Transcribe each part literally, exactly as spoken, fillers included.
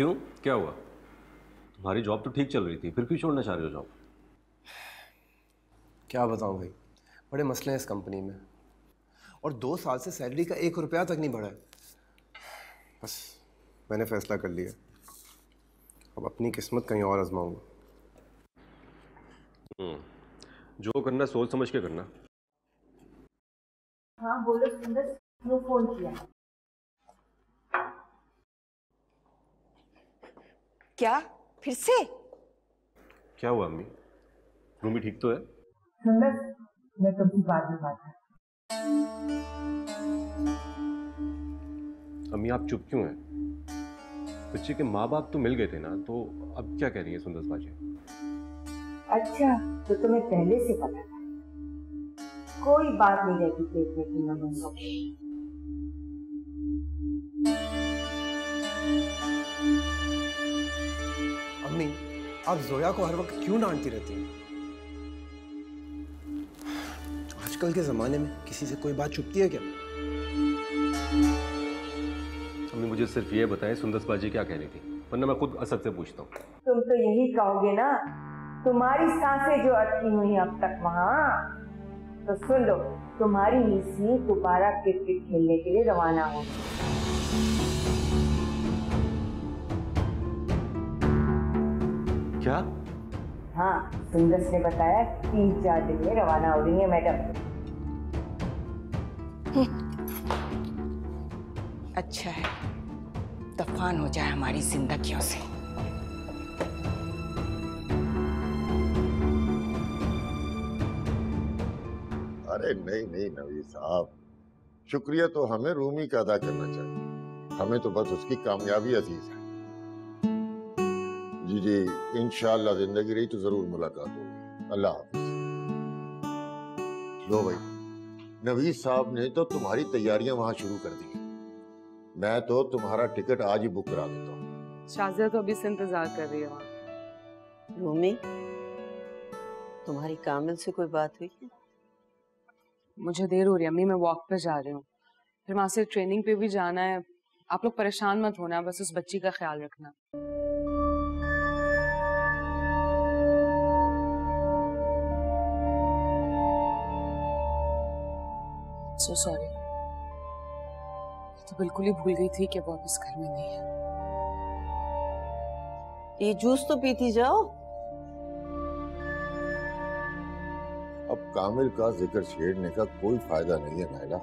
क्यों, क्या हुआ? तुम्हारी जॉब तो ठीक चल रही थी, फिर क्यों छोड़ना चाह रहे हो जॉब? क्या बताऊं भाई, बड़े मसले हैं इस कंपनी में, और दो साल से सैलरी का एक रुपया तक नहीं बढ़ा है। बस मैंने फैसला कर लिया, अब अपनी किस्मत कहीं और आजमाऊंगा। जो करना सोच समझ के करना। हाँ बोलो सुंदर, फोन किया। क्या फिर से? क्या हुआ अम्मी, रूमी ठीक तो है? सुंदर मैं तुमसे बाद में बात करूं। अम्मी आप चुप क्यों हैं? बच्चे के माँ बाप तो मिल गए थे ना, तो अब क्या कह रही है सुंदर बाजी? अच्छा तो तुम्हें पहले से पता था, कोई बात नहीं रहती देखने की मम्मी। आप जोया को हर वक्त क्यों डांटती रहती हैं? आजकल के जमाने में किसी से कोई बात छुपती है क्या? अम्मी मुझे सिर्फ ये बताएं सुंदर बाजी क्या कह रही थी, वरना मैं खुद असद से पूछता हूँ। तुम तो यही कहोगे ना, तुम्हारी सांसें जो अटकी हुई अब तक वहाँ, तो सुन लो तुम्हारी नीसी दोबारा क्रिकेट खेलने के लिए रवाना हो। क्या? हाँ सुंदर ने बताया तीन चार दिन में रवाना हो रही है मैडम। अच्छा है, तूफान हो जाए हमारी जिंदगियों से। अरे नहीं नहीं नवी साहब, शुक्रिया तो हमें रूमी का अदा करना चाहिए, हमें तो बस उसकी कामयाबी अजीज है। जी जी इंशाल्लाह जिंदगी रही तो जरूर मुलाकात होगी। अल्लाह हाफिज़। लो भाई नवीद साहब ने तो तुम्हारी तैयारियां वहां शुरू कर दी, मैं तो तुम्हारा टिकट आज ही बुक करा देता हूँ। शाजिया तो अभी से इंतजार कर रही है वहाँ। रूमी तुम्हारी कामिल से कोई बात हुई? मुझे देर हो रही है अम्मी, मैं वॉक पे जा रही हूँ, फिर वहाँ से ट्रेनिंग पे भी जाना है। आप लोग परेशान मत होना, बस उस बच्ची का ख्याल रखना। So sorry. तो बिल्कुल ही भूल गई थी कि वापस घर में नहीं है। ये जूस तो पीती जाओ। अब कामिल का जिक्र छेड़ने का कोई फायदा नहीं है नायला।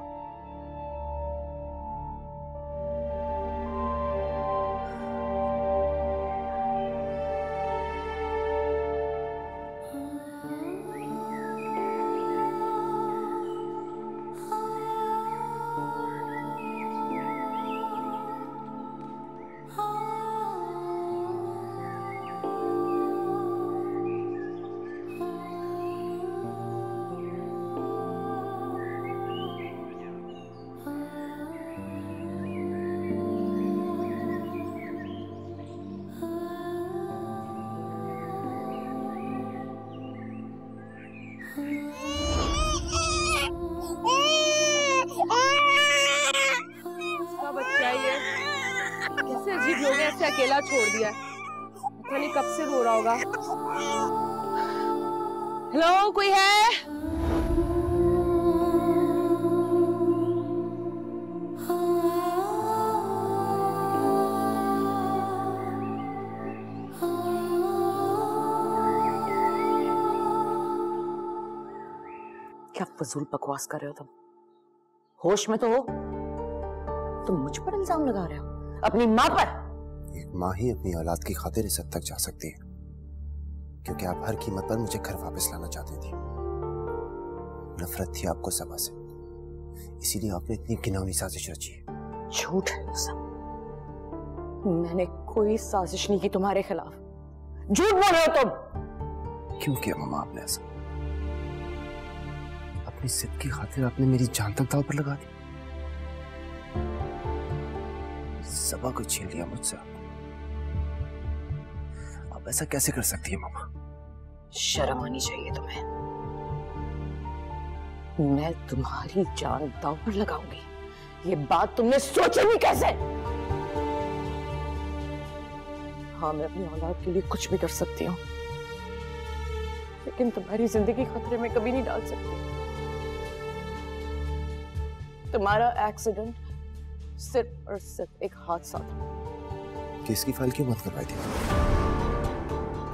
अकेला छोड़ दिया, पता नहीं कब से रो रहा होगा। हेलो कोई है? क्या फजूल बकवास कर रहे हो तुम? होश में तो हो? तुम मुझ पर इल्जाम लगा रहे हो, अपनी माँ पर? एक माँ ही अपनी औलाद की खातिर इस हद तक जा सकती है, क्योंकि आप हर कीमत पर मुझे घर वापस लाना चाहती थी। नफरत थी आपको सबा से, इसीलिए आपने इतनी घिनौनी साजिश रची है। झूठ है सब, मैंने कोई साजिश नहीं की तुम्हारे खिलाफ। झूठ बोल रहे हो तुम। क्यों किया मामा आपने ऐसा? अपनी सिद्ध की खातिर आपने मेरी जान तक दाव पर लगा दी। सबा को छीन लिया मुझसे, आप ऐसा कैसे कर सकती है मामा? शर्म आनी चाहिए तुम्हें। मैं तुम्हारी जान दांव पर लगाऊंगी, ये बात तुमने सोची भी कैसे? हाँ मैं अपनी औलाद के लिए कुछ भी कर सकती हूँ, लेकिन तुम्हारी जिंदगी खतरे में कभी नहीं डाल सकती। तुम्हारा एक्सीडेंट सिर्फ और सिर्फ एक हादसा था। केस की फाइल क्यों बंद करवाई थी?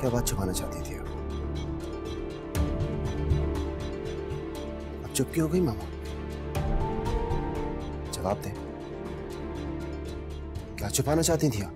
क्या बात छुपाना चाहती थी आप? अब चुप क्यों हो गई मामा? जवाब दे, क्या छुपाना चाहती थी आप?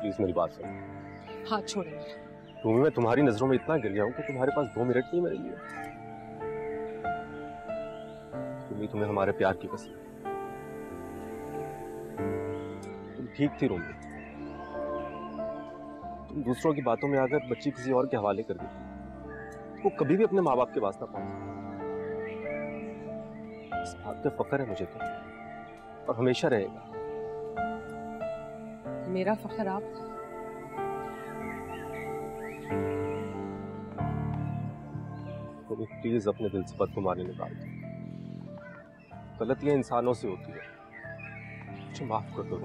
प्लीज मेरी बात सुन। हाँ छोड़ो। रूमी मैं तुम्हारी नजरों में इतना गिर गया हूँ कि तुम्हारे पास दो मिनट नहीं मेरे लिए। रूमी तुम्हें हमारे प्यार की कसम। तुम ठीक थी रूमी। तुम दूसरों की बातों में आकर बच्ची किसी और के हवाले कर दी। वो कभी भी अपने माँ बाप के पास ना पहुंचे। इस बात पे फख्र है मुझे तुम और हमेशा रहेगा। मेरा फख्र आप तो प्लीज अपने दिल से बदगुमानी निकाल दो। गलतियां इंसानों से होती है, मुझे माफ कर दो।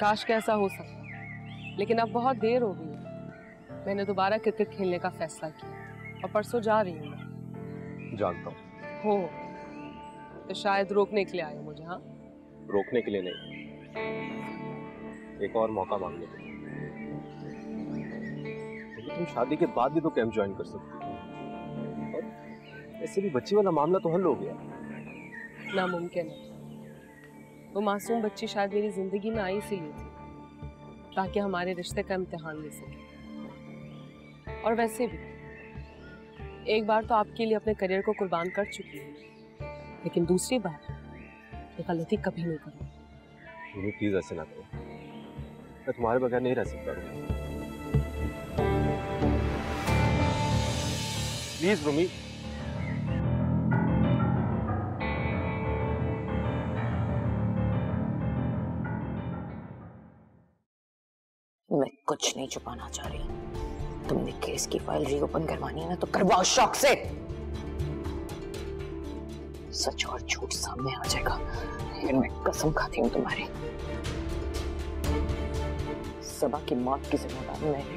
काश कैसा हो सकता, लेकिन अब बहुत देर हो गई। मैंने दोबारा क्रिकेट खेलने का फैसला किया और परसों जा रही हूँ। जानता हूँ हो तो शायद रोकने के लिए आए मुझे। हाँ रोकने के लिए नहीं, एक और मौका मांगने के लिए। तुम शादी के बाद भी तो कैंप ज्वाइन कर सकती हो। और ऐसे भी बच्ची वाला मामला तो हल हो गया। नामुमकिन है। वो मासूम बच्ची शायद मेरी जिंदगी में आई इसीलिए थी ताकि हमारे रिश्ते का इम्तिहान ले सके। और वैसे भी एक बार तो आपके लिए अपने करियर को कुर्बान कर चुकी हूँ, लेकिन दूसरी बार गलती कभी नहीं करूँगी। प्लीज ऐसे ना करो, मैं तुम्हारे बगैर नहीं रह सकता। प्लीज रूमी। मैं कुछ नहीं छुपाना चाह रही। तुमने केस की फाइल रीओपन करवानी है ना तो करवाओ शौक से। सच और झूठ सामने आ जाएगा, लेकिन मैं कसम खाती हूँ तुम्हारी। सबा की मौत की जिम्मेदारी मैं नहीं।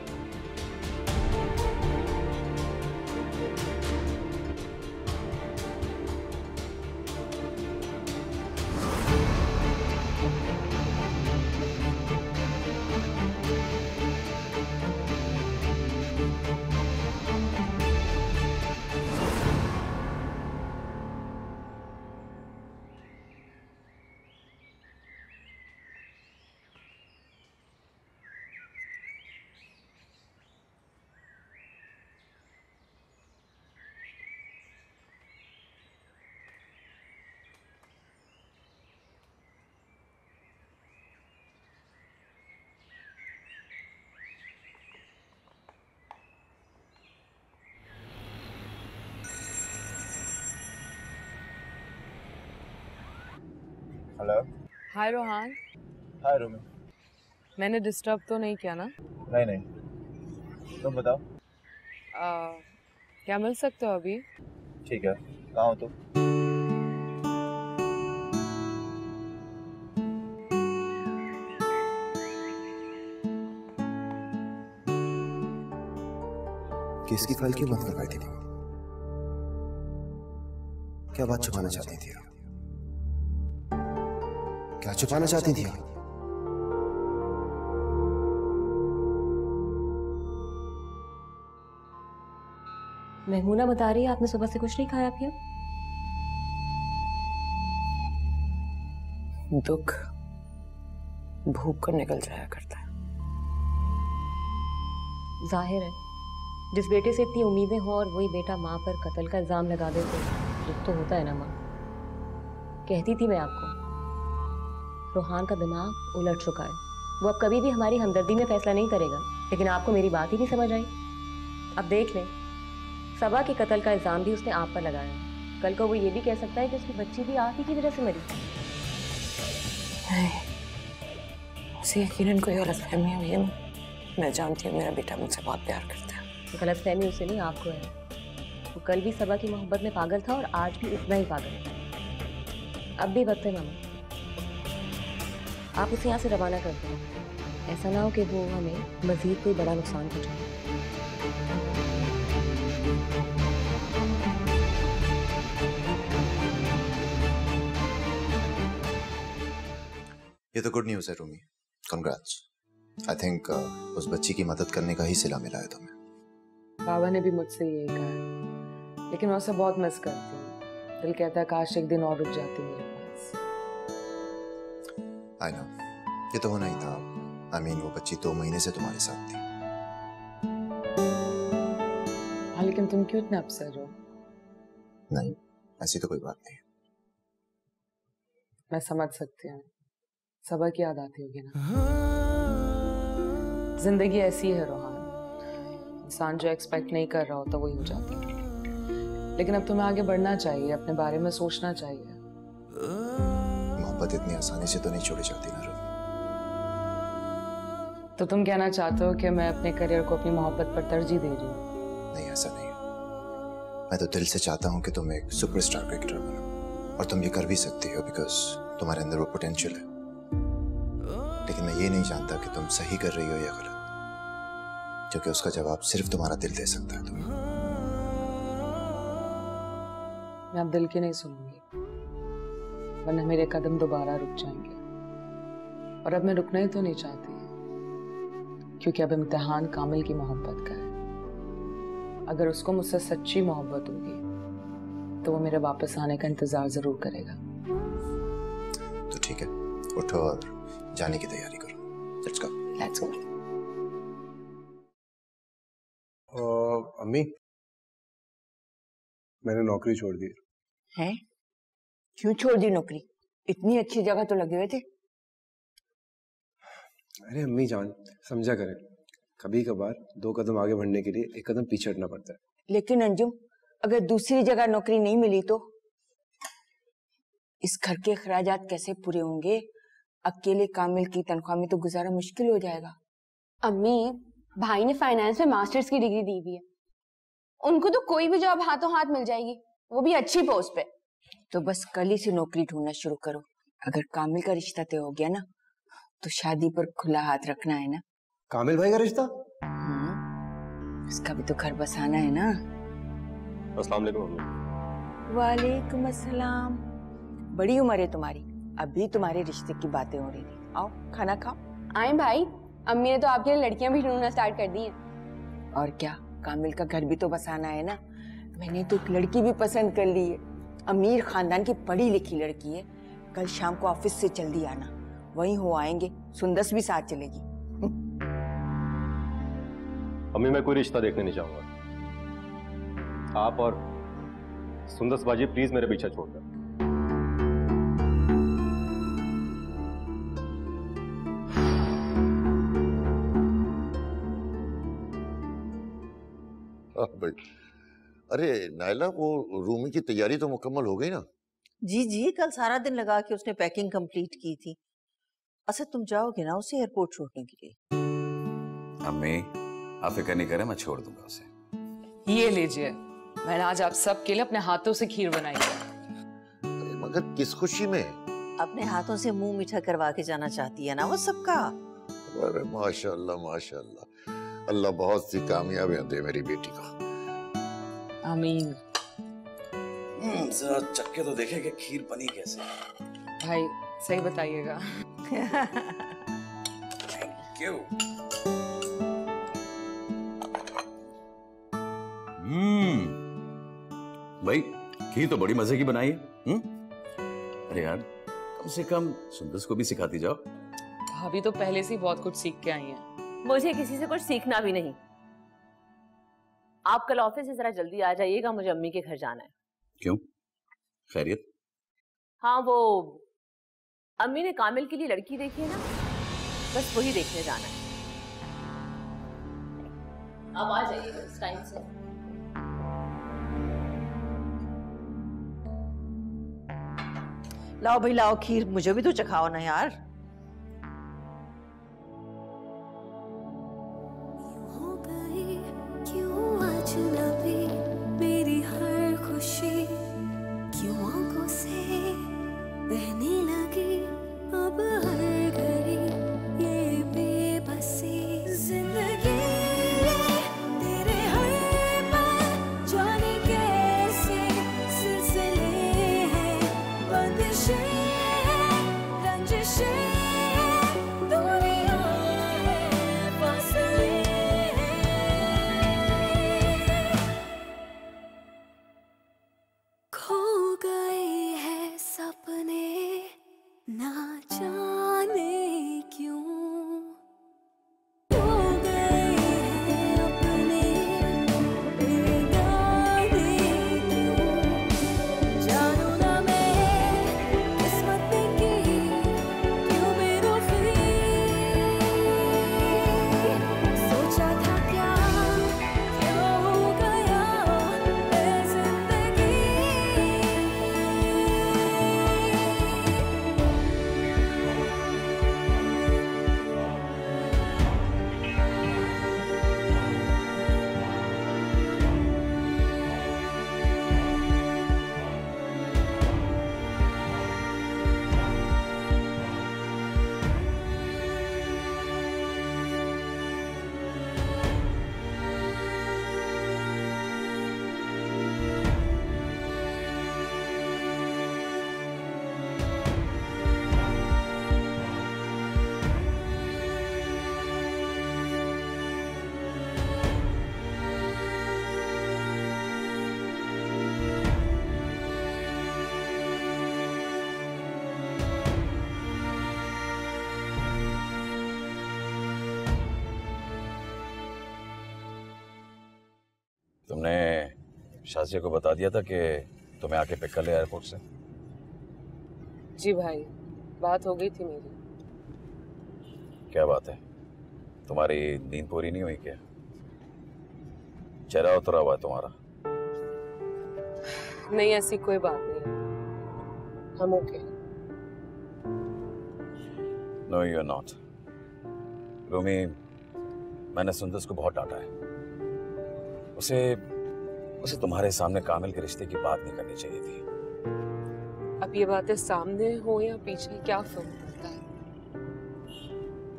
Hello. Hi Rohan. Hi Rumi. मैंने डिस्टर्ब तो नहीं किया ना? नहीं नहीं, तुम बताओ। आ, क्या मिल सकते हो अभी? ठीक है, कहाँ हो तुम? केस की फाइल क्यों बंद करवाई थी? क्या बात छुपाना चाहती थी? क्या छुपाना चाहती थी आप? महमूना बता रही है आपने सुबह से कुछ नहीं खाया पिया? दुख भूख कर निकल जाया करता है। जाहिर है जिस बेटे से इतनी उम्मीदें हों और वही बेटा माँ पर कत्ल का इल्ज़ाम लगा दे तो दुख तो होता है ना माँ। कहती थी मैं आपको, रोहान का दिमाग उलट चुका है, वो अब कभी भी हमारी हमदर्दी में फैसला नहीं करेगा। लेकिन आपको मेरी बात ही नहीं समझ आई। अब देख लें, सबा के कत्ल का इल्ज़ाम भी उसने आप पर लगाया। कल को वो ये भी कह सकता है कि उसकी बच्ची भी आप ही की वजह से मरी। नहीं, उसे यकीनन कोई गलतफहमी हुई है। मैं जानती हूँ मेरा बेटा मुझसे बहुत प्यार करता है। गलतफहमी उसे नहीं आपको है। वो कल भी सबा की मोहब्बत में पागल था और आज भी इतना ही पागल है। अब भी वक्त है मामा, आप उसे यहाँ से रवाना कर दें। ऐसा ना हो कि वो हमें मज़ीद कोई बड़ा नुकसान पहुँचाए। ये तो गुड न्यूज़ है रूमी, कंग्रेट्स। आई थिंक उस बच्ची की मदद करने का ही सिला मिला है तुम्हें। बाबा ने भी मुझसे यही कहा, लेकिन मैं उसे बहुत मिस करती हूँ। दिल कहता है काश एक दिन और रुक जाती मेरे पास। आई नो, ये तो होना ही था। आई मीन वो बच्ची दो महीने से तुम्हारे साथ थी। हाँ, लेकिन तुम क्यों इतना अपसेट हो? नहीं, ऐसी तो कोई बात नहीं। मैं समझ सकती हूँ, सबा की याद आती होगी ना। जिंदगी ऐसी है रोहान, इंसान जो एक्सपेक्ट नहीं कर रहा होता वही हो जाता है। लेकिन अब तुम्हें आगे बढ़ना चाहिए, अपने बारे में सोचना चाहिए। मोहब्बत इतनी आसानी से तो नहीं छोड़ी जाती ना रोहान। तो तुम कहना चाहते हो कि मैं अपने करियर को अपनी मोहब्बत पर तरजीह दे रही हूँ? नहीं, ऐसा नहीं। मैं तो दिल से चाहता हूँ कि तुम एक सुपरस्टार क्रिकेटर बनो, और तुम ये कर भी सकती हो बिकॉज तुम्हारे अंदर वो पोटेंशियल है। लेकिन मैं ये नहीं जानता कि तुम सही कर रही हो या गलत, क्योंकि उसका जवाब सिर्फ तुम्हारा दिल दे सकता है तुम्हें। मैं अब दिल की नहीं सुनूंगी, वरना मेरे कदम दोबारा रुक जाएंगे। और अब मैं रुकना ही तो नहीं चाहती, क्योंकि अब इम्तिहान कामिल की मोहब्बत का है। अगर उसको मुझसे सच्ची मोहब्बत होगी तो वो मेरे वापस आने का इंतजार जरूर करेगा। तो ठीक है, उठो और जाने की तैयारी करो। Let's go. Let's go. अम्मी, मैंने नौकरी छोड़ दी है। क्यों छोड़ दी नौकरी? इतनी अच्छी जगह तो लगे हुए थे। अरे अम्मी जान, समझा करें, कभी कभार दो कदम आगे बढ़ने के लिए एक कदम पीछे हटना पड़ता है। लेकिन अंजुम, अगर दूसरी जगह नौकरी नहीं मिली तो इस घर के खर्चात कैसे पूरे होंगे? अकेले कामिल की तनख्वाह में तो गुजारा मुश्किल हो जाएगा। अम्मी, भाई ने फाइनेंस में मास्टर्स की डिग्री दी हुई है, उनको तो कोई भी जॉब हाथों हाथ मिल जाएगी, वो भी अच्छी पोस्ट पे। तो बस कल ही से नौकरी ढूंढना शुरू करो। अगर कामिल का रिश्ता तय हो गया ना तो शादी पर खुला हाथ रखना है ना। कामिल भाई का रिश्ता? उसका भी तो घर बसाना है ना। अस्सलाम वालेकुम। वालेकुम अस्सलाम। बड़ी उम्र है तुम्हारी, अभी तुम्हारे रिश्ते की बातें हो रही थी। आओ खाना खाओ। आए भाई, अम्मी ने तो आपके लिए लड़कियां भी ढूंढना स्टार्ट कर दी हैं। और क्या, कामिल का घर भी तो बसाना है ना। मैंने तो एक लड़की भी पसंद कर ली है, अमीर खानदान की पढ़ी लिखी लड़की है। कल शाम को ऑफिस से जल्दी आना, वहीं हो आएंगे। सुंदर भी साथ चलेगी। अम्मी, मैं कोई रिश्ता देखने नहीं चाहूंगा। आप और सुंदर बाजी प्लीज मेरे पीछे छोड़कर। अरे नायला, वो रूमी की तैयारी तो मुकम्मल हो गई ना? जी जी, कल सारा दिन लगा के उसने पैकिंग कंप्लीट की थी। अच्छा, तुम जाओगे ना उसे एयरपोर्ट छोड़ने के लिए? अम्मी, आप फिक्र नहीं करें, मैं छोड़ दूंगा उसे। ये लीजिए, मैंने आज आप सबके लिए अपने हाथों से खीर बनाई है। मगर किस खुशी में? अपने हाथों से मुँह मीठा करवा के जाना चाहती है ना वो सबका। अरे माशाल्लाह माशाल्लाह, अल्लाह बहुत सी कामयाबियां दे मेरी बेटी को। आमीन। जरा चक्के तो देखे कि खीर बनी कैसे। भाई, सही बताइएगा। Thank you. हम्म भाई खीर तो बड़ी मजे की बनाई है। अरे यार कम से कम सुंदर को भी सिखाती जाओ। भाभी तो पहले से ही बहुत कुछ सीख के आई हैं। मुझे किसी से कुछ सीखना भी नहीं। आप कल ऑफिस से जरा जल्दी आ जाइएगा, मुझे अम्मी के घर जाना है। क्यों, खैरियत? हाँ वो अम्मी ने कामिल के लिए लड़की देखी है ना, बस वही देखने जाना है। आप आ जाइएगा इस टाइम से। लाओ भाई लाओ खीर, मुझे भी तो चखाओ ना यार। शाजिया को बता दिया था कि तुम्हें आके पिक कर ले एयरपोर्ट से? जी भाई, बात हो गई थी मेरी। क्या बात है, तुम्हारी नींद पूरी नहीं हुई क्या? चेहरा उतरा हुआ तुम्हारा। नहीं ऐसी कोई बात नहीं, हम okay. No you are not. Rumi, मैंने सुंदर को बहुत डांटा है। उसे उसे तुम्हारे सामने कामिल के रिश्ते की बात नहीं करनी चाहिए थी। अब ये बातें सामने हो या पीछे क्या फर्क पड़ता है।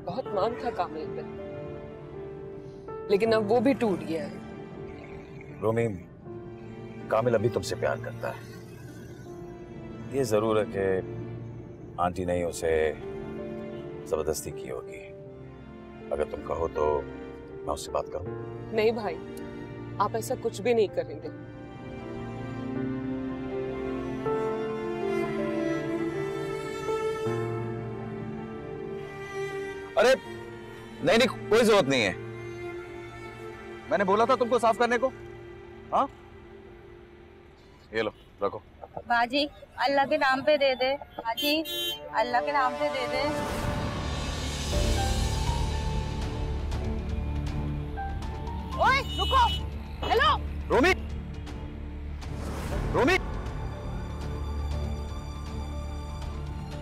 बहुत मान था कामिल पे, लेकिन अब वो भी टूट गया है। रोमी, कामिल अभी तुमसे प्यार करता है। ये जरूर है कि आंटी ने उसे जबरदस्ती की होगी। अगर तुम कहो तो मैं उससे बात करूं। नहीं भाई, आप ऐसा कुछ भी नहीं करेंगे। अरे नहीं नहीं, कोई जरूरत नहीं है। मैंने बोला था तुमको साफ करने को। हाँ ये लो रखो। बाजी अल्लाह के नाम पे दे दे, बाजी अल्लाह के नाम पे दे दे। ओए रुको। हेलो रोमी, रोमी,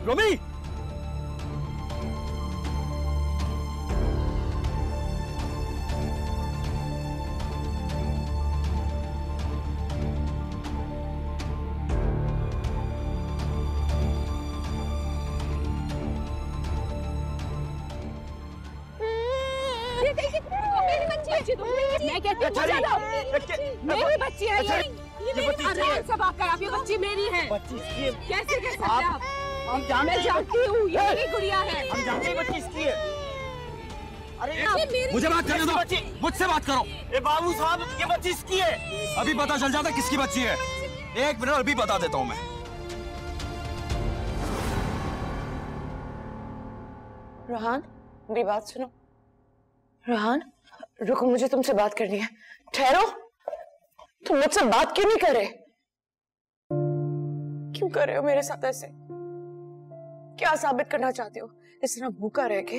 रोमी, बच्ची है, ये बच्ची मेरी है। कैसे कैसे आप हम जानती हूँ ये गुड़िया है, हम जानते हैं बच्ची इसकी है। अरे मुझे बात करने दो, मुझसे बात करो। ए बाबू साहब, ये बच्ची इसकी है। अभी पता चल जाता किसकी बच्ची है। एक मिनट, अभी बता देता हूँ मैं। रोहान, मेरी बात सुनो। रोहान रुको, मुझे तुमसे बात करनी है। ठहरो, तुम मुझसे बात क्यों नहीं कर रहे? क्यों कर रहे हो मेरे साथ ऐसे? क्या साबित करना चाहते हो? इस तरह भूखा रह के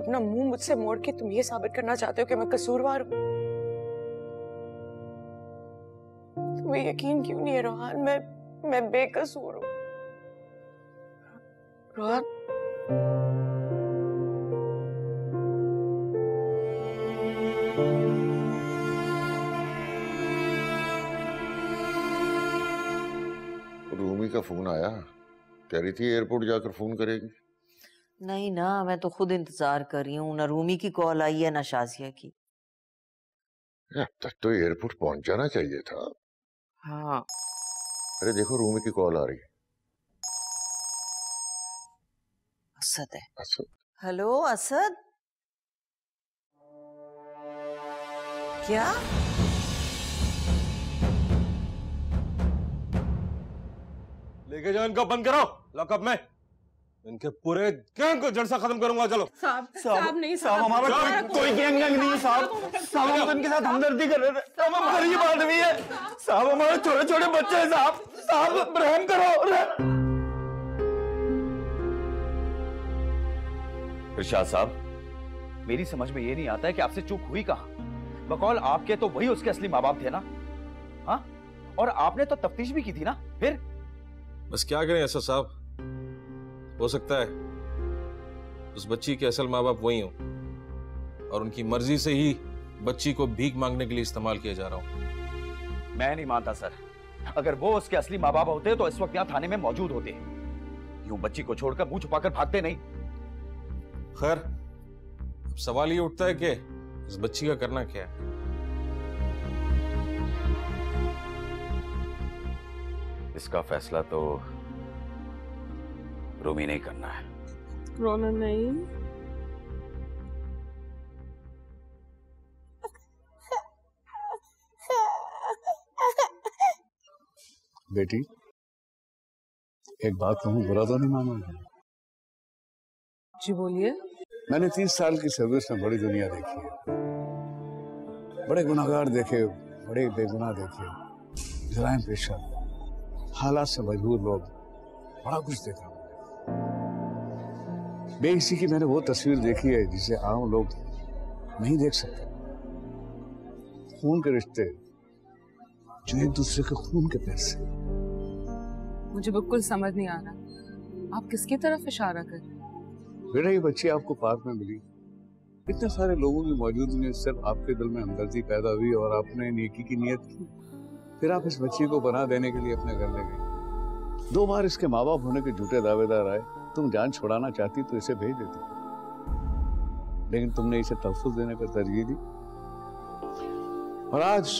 अपना मुंह मुझसे मोड़ के तुम ये साबित करना चाहते हो कि मैं कसूरवार हूं? तुम्हें यकीन क्यों नहीं है रोहान? मैं मैं बेकसूर हूं रोहान। का फोन आया, कह रही थी एयरपोर्ट जाकर फोन करेगी। नहीं ना, मैं तो खुद इंतजार कर रही हूँ। ना रूमी की कॉल आई है ना शाजिया की। अब तक तो एयरपोर्ट पहुंच जाना चाहिए था। हाँ। अरे देखो, रूमी की कॉल आ रही है। असद है। असद। हेलो असद, क्या लेके जाओ इनको, बंद करो लॉकअप में। इनके पूरे गैंग को जड़ से खत्म करूंगा। चलो साहब, साहब नहीं, साहब हमारा कोई कोई गैंग गैंग नहीं है साहब। साहब हम इनके साथ हमदर्दी कर रहे थे। साहब हम गरीब आदमी है साहब, हमारे छोटे छोटे बच्चे हैं साहब। साहब रहम करो। इरशाद साहब, मेरी समझ में ये नहीं आता है कि आपसे चूक हुई कहाँ। बकौल आपके तो वही उसके असली माँ बाप थे ना। हाँ, और आपने तो तफ्तीश भी की थी ना। फिर बस क्या करें ऐसा साहब, हो सकता है उस बच्ची के असल माँ बाप वही हो और उनकी मर्जी से ही बच्ची को भीख मांगने के लिए इस्तेमाल किया जा रहा हो। मैं नहीं मानता सर, अगर वो उसके असली माँ बाप होते तो इस वक्त यहाँ थाने में मौजूद होते, यूं बच्ची को छोड़कर मुंह छुपाकर भागते नहीं। खैर सवाल ये उठता है कि इस बच्ची का करना क्या है। इसका फैसला तो रूमी नहीं करना है। रोना नहीं। बेटी एक बात कहूं, बुरा तो नहीं मानोगे? जी बोलिए। मैंने तीस साल की सर्विस में बड़ी दुनिया देखी है, बड़े गुनाहगार देखे, बड़े बेगुनाह देखे, जराइम पेशा, हालात से मजबूर लोग, बड़ा कुछ देखा। बेहिसी की मैंने वो तस्वीर देखी है जिसे आम लोग नहीं देख सकते। खून के रिश्ते जो एक दूसरे के खून के पैसे। मुझे बिल्कुल समझ नहीं आ रहा आप किसकी तरफ इशारा कर रहे हैं। बेटा ये बच्ची आपको पार्क में मिली, इतने सारे लोगों की मौजूदगी में सिर्फ आपके दिल में हमदर्दी पैदा हुई और आपने नेकी की नियत की। फिर आप इस बच्ची को बना देने के लिए अपने घर ले गई। दो बार इसके माँ बाप होने के झूठे दावेदार आए। तुम जान छुड़ाना चाहती तो इसे भेज देती, लेकिन तुमने इसे तहफ़्फ़ुज़ देने पर तरजीह दी। और आज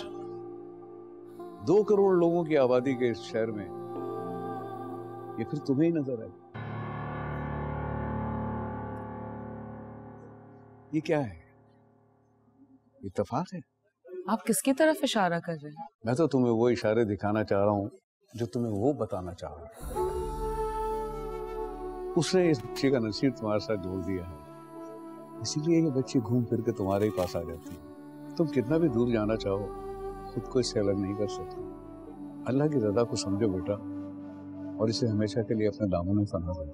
दो करोड़ लोगों की आबादी के इस शहर में ये फिर तुम्हें ही नजर आए। ये क्या है? इत्तेफाक है। आप किसकी तरफ इशारा कर रहे हैं? मैं तो तुम्हें वो इशारे दिखाना चाह रहा हूँ जो तुम्हें वो बताना चाह रहा हूँ। उसने इस बच्ची का नसीब तुम्हारे साथ जोड़ दिया है, इसीलिए ये बच्ची घूम फिर के तुम्हारे ही पास आ जाती है। तुम कितना भी दूर जाना चाहो खुद को इससे अलग नहीं कर सकते। अल्लाह की रजा को समझो बेटा और इसे हमेशा के लिए अपने दामों में फना करो।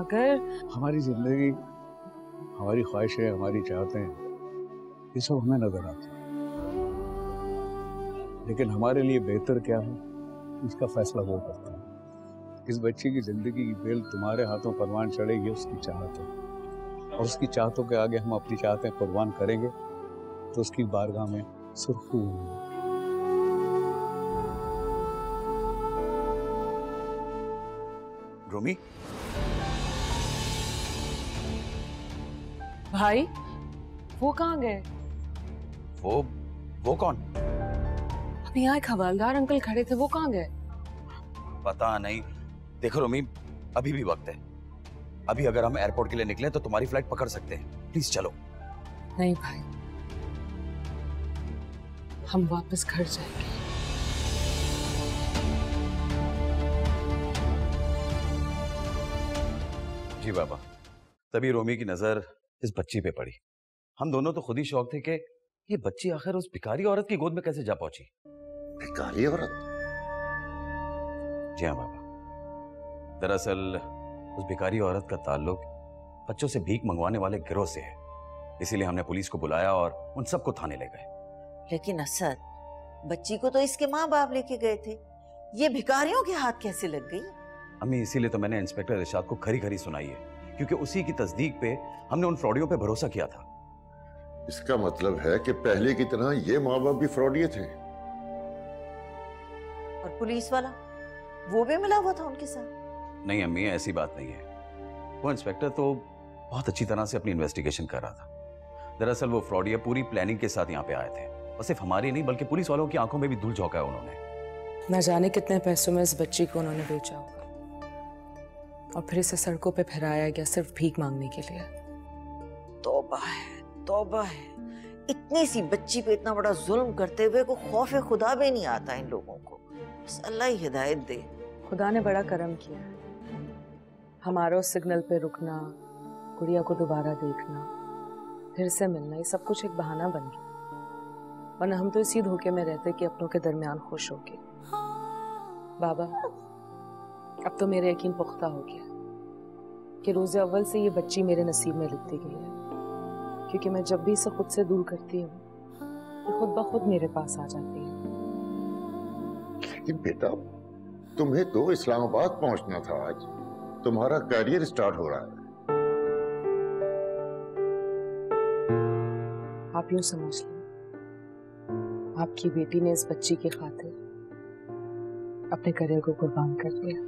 मगर हमारी जिंदगी, हमारी ख्वाहिशें, हमारी चाहतें, ये सब हमें नजर आते हैं, लेकिन हमारे लिए बेहतर क्या है इसका फैसला वो करता है। इस बच्ची की जिंदगी की बेल तुम्हारे हाथों परवान चढ़ेगी, उसकी चाहत है, और उसकी चाहतों के आगे हम अपनी चाहतें परवान करेंगे तो उसकी बारगाह में सुर्खरू होंगे। रूमी भाई, वो कहाँ गए? वो वो कौन? अभी यहाँ एक हवालदार अंकल खड़े थे, वो कहाँ गए? पता नहीं। देखो रोमी, अभी भी वक्त है, अभी अगर हम एयरपोर्ट के लिए निकले तो तुम्हारी फ्लाइट पकड़ सकते हैं, प्लीज चलो। नहीं भाई, हम वापस घर जाएंगे। जी बाबा। तभी रोमी की नजर इस बच्ची पे पड़ी। हम दोनों तो खुद ही शौक थे कि ये बच्ची आखिर उस भिखारी औरत की गोद में कैसे जा पहुंची। भिखारी औरत? जी हाँ बाबा, दरअसल उस भिखारी औरत का ताल्लुक बच्चों से भीख मंगवाने वाले गिरोह से है, इसीलिए हमने पुलिस को बुलाया और उन सबको थाने ले गए। लेकिन असद, बच्ची को तो इसके माँ बाप लेके गए थे, ये भिखारियों के हाथ कैसे लग गई? अम्मी, इसीलिए तो मैंने इंस्पेक्टर इरशाद को खरी खरी सुनाई है, क्योंकि उसी की तस्दीक पे हमने उन फ्रॉडियों पे भरोसा किया था। इसका मतलब है कि पहले की तरह ये माँ बाप भी फ्रॉडिये थे। और पुलिस वाला, वो भी मिला हुआ था उनके साथ? नहीं अम्मी, ऐसी बात नहीं है। वो इंस्पेक्टर तो बहुत अच्छी तरह से अपनी इन्वेस्टिगेशन कर रहा था। दरअसल वो फ्रॉडिया पूरी प्लानिंग के साथ यहाँ पे आए थे, और सिर्फ हमारी नहीं बल्कि पुलिस वालों की आंखों में भी धूल झोंका है उन्होंने। न जाने कितने पैसों में इस बच्ची को उन्होंने बेचा होगा और फिर इसे सड़कों पे फहराया गया सिर्फ भीख मांगने के लिए। तौबा है, तौबा है। इतनी सी बच्ची पे इतना बड़ा जुल्म करते हुए को खौफ खुदा भी नहीं आता इन लोगों को। अल्लाह ही हिदायत दे। खुदा ने बड़ा करम किया है, हमारा सिग्नल पे रुकना, गुड़िया को दोबारा देखना, फिर से मिलना, ये सब कुछ एक बहाना बन गया, वरना हम तो इसी धोखे में रहते कि अपनों के दरमियान खुश हो गए। बाबा, अब तो मेरे यकीन पुख्ता हो गया कि रोज़े अव्वल से ये बच्ची मेरे नसीब में लिखती गई है, क्योंकि मैं जब भी इसे खुद से दूर करती हूँ ये खुद ब खुद मेरे पास आ जाती है। बेटा, तुम्हें तो इस्लामाबाद पहुँचना था, आज तुम्हारा करियर स्टार्ट हो रहा है। आप यूं समझ लें, आपकी बेटी ने इस बच्ची की खातिर अपने करियर को कुर्बान कर दिया।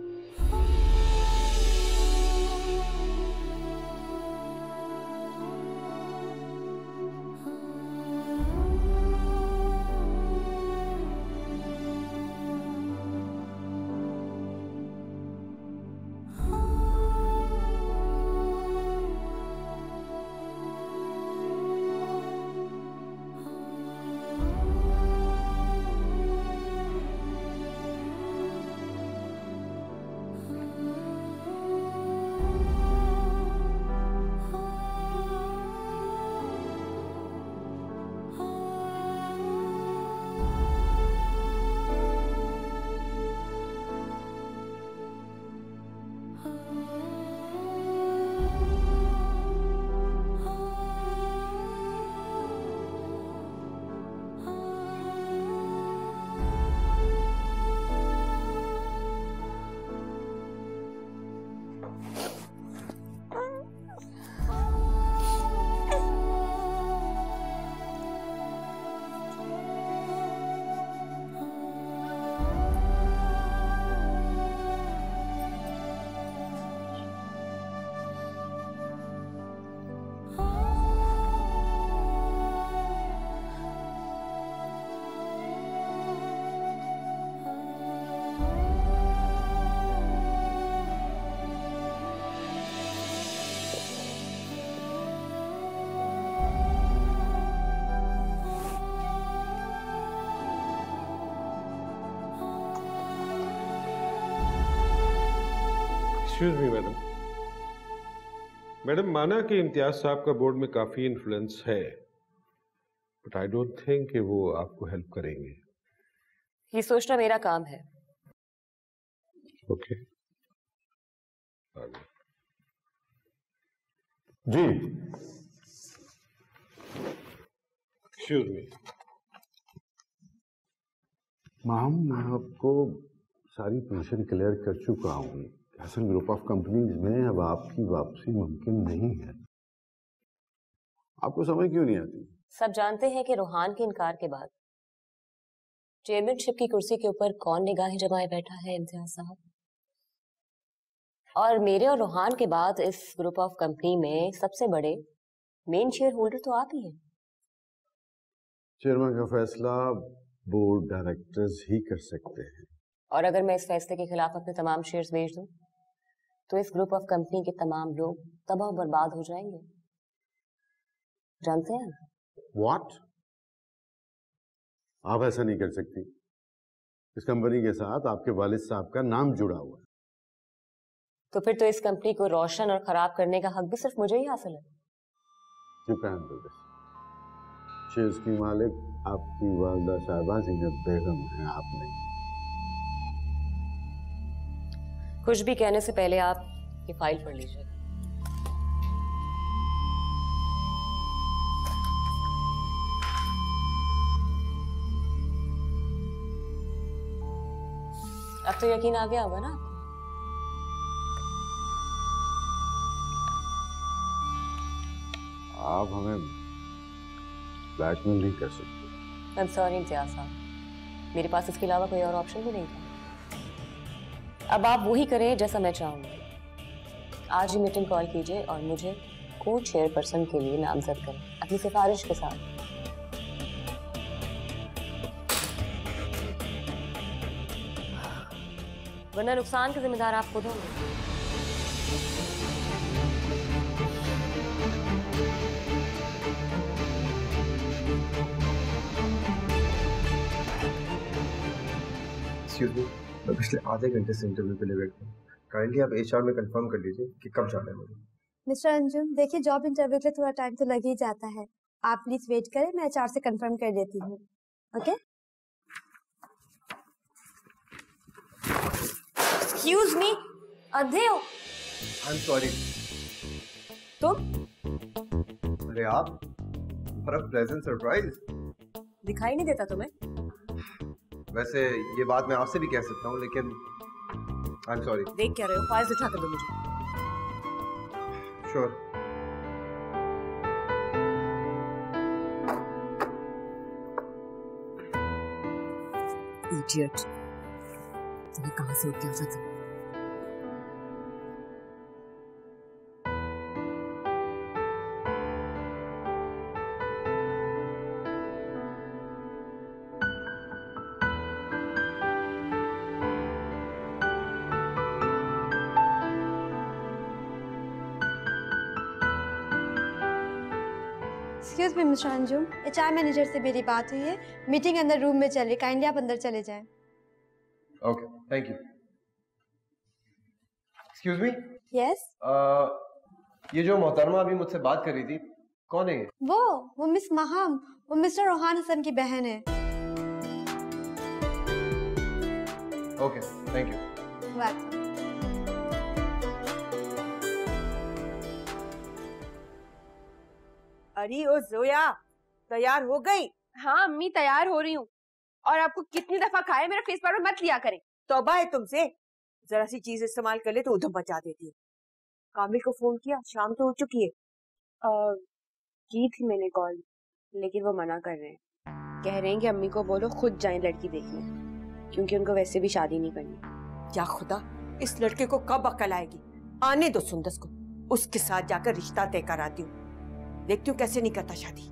Excuse me madam. मैडम, माना कि इम्तियाज साहब का बोर्ड में काफ़ी इन्फ्लुएंस है, बट आई डोंट थिंक कि वो आपको हेल्प करेंगे। ये सोचना मेरा काम है। Okay okay. जी, एक्सक्यूज मी मैम, मैं आपको सारी पोजीशन क्लियर कर चुका हूँ। हसन ग्रुप ऑफ कंपनीज में अब आपकी वापसी मुमकिन नहीं है। आपको समझ क्यों नहीं आती? सब जानते हैं कि रोहान के इनकार के बाद चेयरमैनशिप की कुर्सी के ऊपर कौन निगाहें जमाए बैठा है, इम्तियाज साहब। और मेरे और रोहान के बाद इस ग्रुप ऑफ कंपनी में सबसे बड़े मेन शेयर होल्डर तो आप ही हैं। चेयरमैन का फैसला बोर्ड डायरेक्टर्स ही कर सकते हैं। और अगर मैं इस फैसले के खिलाफ अपने तमाम शेयर्स बेच दूं तो इस ग्रुप ऑफ कंपनी के तमाम लोग तबाह बर्बाद हो जाएंगे। जानते हैं व्हाट? आप ऐसा नहीं कर सकती। इस कंपनी के साथ आपके वालिद साहब का नाम जुड़ा हुआ है। तो फिर तो इस कंपनी को रोशन और खराब करने का हक भी सिर्फ मुझे ही हासिल है। You can do this. Shares की मालिक आपकी वालदा साहिबा ज़ीनत बेगम है, आप नहीं। कुछ भी कहने से पहले आप ये फाइल पढ़ लीजिए। अब तो यकीन आ गया होगा ना? आप हमें ब्लैकमेल नहीं कर सकते। I'm sorry इम्तियाज साहब, मेरे पास इसके अलावा कोई और ऑप्शन भी नहीं था। अब आप वही करें जैसा मैं चाहूँगी। आज ही मीटिंग कॉल कीजिए और मुझे को चेयरपर्सन के लिए नामजद करें अपनी सिफारिश के साथ। वरना नुकसान के जिम्मेदार आप खुद होंगे। मैं पिछले आधे घंटे से इंटरव्यू के लिए वेट कर रहा हूँ। काइंडली आप एचआर में कंफर्म कर लीजिए कि कब जाना है मुझे। मिस्टर अंजुम देखिए, जॉब इंटरव्यू के लिए थोड़ा टाइम तो लग ही जाता है। आप प्लीज वेट करें, मैं एचआर से कंफर्म कर देती हूँ। ओके? Excuse me, अंधे हो? I'm sorry. तुम? अरे आप, what a pleasant surprise. दिखाई नहीं देता तुम्हें? वैसे ये बात मैं आपसे भी कह सकता हूँ, लेकिन I'm sorry. देख क्या रहे हो? फाइल दिखा कर दो मुझे। Sure. Idiot. तुम्हें कहाँ से उठ के आ जाता? Excuse me mister Anjum, HR manager से मेरी बात हुई है। मीटिंग अंदर रूम में चल रही, काइंडली आप अंदर चले जाएं। Okay, thank you. Excuse me? Yes. ये जो मोहतरमा अभी मुझसे बात कर रही थी, कौन है ये? वो वो मिस महाम, वो मिस्टर रोहान हसन की बहन है। Okay, thank you. वेलकम। अरे ओ जोया, तैयार हो गई? हाँ अम्मी, तैयार हो रही हूँ। और आपको कितनी दफा खाए मेरा फेस पाउडर मत लिया करें। तौबा है तुमसे, जरा सी चीज इस्तेमाल कर ले तो उधम बचा देती है। कामिल को फोन किया? शाम तो हो चुकी है। आ, की थी मैंने कॉल, लेकिन वो मना कर रहे हैं। कह रहे हैं कि अम्मी को बोलो खुद जाए लड़की देखने, क्योंकि उनको वैसे भी शादी नहीं करनी। या खुदा, इस लड़के को कब अक्ल आएगी? आने दो सुंदर को, उसके साथ जाकर रिश्ता तय कराती हूँ। देखती हूँ कैसे नहीं करता शादी।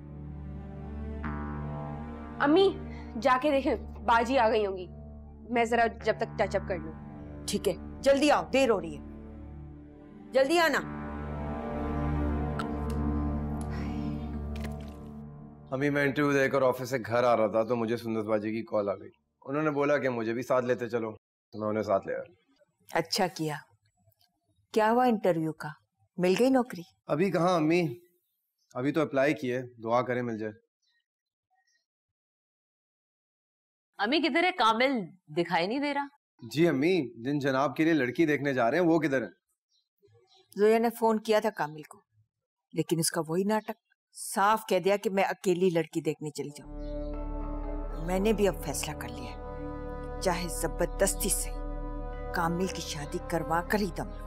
अम्मी जाके देखें, बाजी आ गई होंगी। मैं जरा जब तक टचअप कर लूं। ठीक है, जल्दी आओ, देर हो रही है। जल्दी आना। अभी मैं इंटरव्यू देकर ऑफिस से घर आ रहा था तो मुझे सुंदर बाजी की कॉल आ गई। उन्होंने बोला कि मुझे भी साथ लेते चलो, तो मैं उन्हें साथ ले आया। अच्छा किया। क्या हुआ इंटरव्यू का, मिल गई नौकरी? अभी कहाँ अम्मी, अभी तो अप्लाई किए, दुआ करें मिल जाए। अम्मी किधर है कामिल? दिखाई नहीं दे रहा। जी अम्मी, जिन जनाब के लिए लड़की देखने जा रहे हैं वो किधर हैं? जोया ने फोन किया था कामिल को, लेकिन उसका वही नाटक, साफ कह दिया कि मैं अकेली लड़की देखने चली जाऊं। मैंने भी अब फैसला कर लिया, चाहे जबरदस्ती से कामिल की शादी करवा कर ही दम।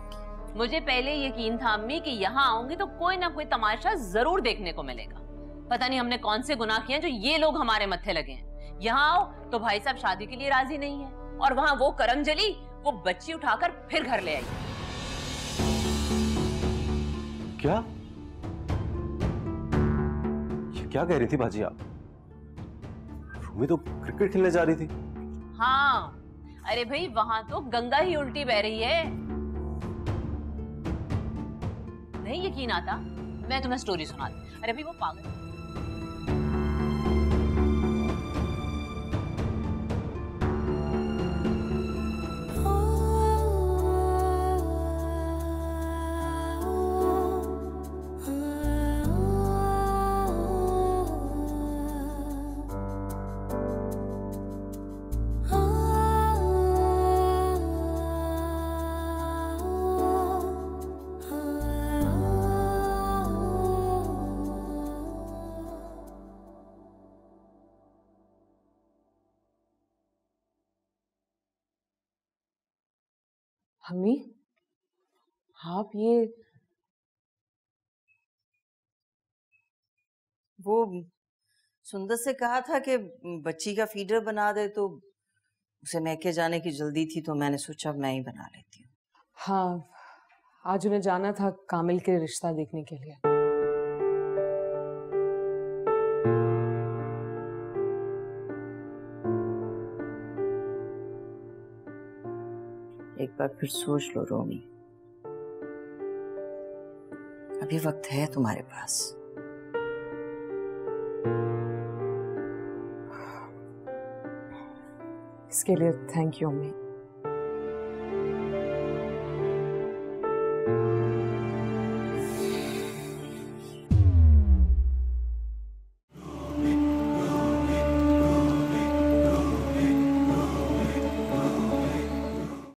मुझे पहले यकीन था अम्मी कि यहाँ आऊंगी तो कोई ना कोई तमाशा जरूर देखने को मिलेगा। पता नहीं हमने कौन से गुनाह किए हैं जो ये लोग हमारे मत्थे लगे हैं। यहाँ आओ तो भाई साहब शादी के लिए राजी नहीं है, और वहाँ वो करम जली, वो बच्ची उठाकर फिर घर ले आई। क्या क्या कह रही थी बाजी आप? रूमी तो क्रिकेट खेलने जा रही थी। हाँ अरे भाई वहां तो गंगा ही उल्टी बह रही है। नहीं यकीन आता, मैं तुम्हें स्टोरी सुना दूं। अरे भाई वो पागल। मम्मी आप ये वो सुंदर से कहा था कि बच्ची का फीडर बना दे, तो उसे मैके जाने की जल्दी थी तो मैंने सोचा मैं ही बना लेती हूँ। हाँ आज उन्हें जाना था कामिल के रिश्ता देखने के लिए। एक बार फिर सोच लो रोमी, अभी वक्त है तुम्हारे पास। इसके लिए थैंक यू मम्मी।